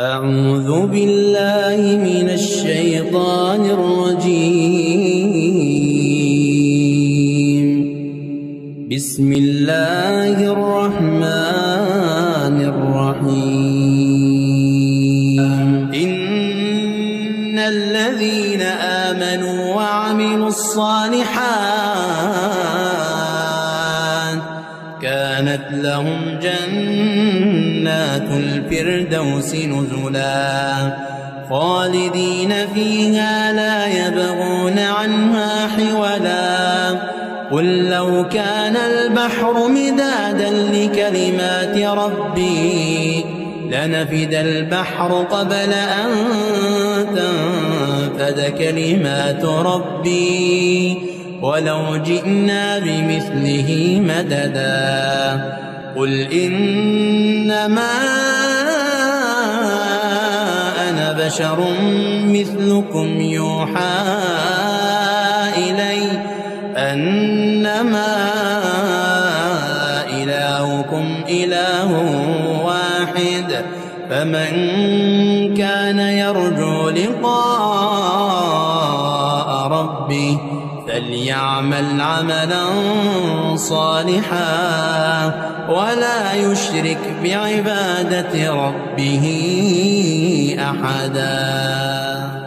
أعوذ بالله من الشيطان الرجيم. بسم الله الرحمن الرحيم. إن الذين آمنوا وعملوا الصالحات كانت لهم جنات الفردوس نزلا خالدين فيها لا يبغون عنها حولا. قل لو كان البحر مدادا لكلمات ربي لنفد البحر قبل أن تنفد كلمات ربي ولو جئنا بمثله مددا. قل إنما أنا بشر مثلكم يوحى إلي أنما إلهكم إله واحد، فمن كان يرجو لقاء ربه فليعمل عملا صالحا ولا يشرك بعبادة ربه أحدا.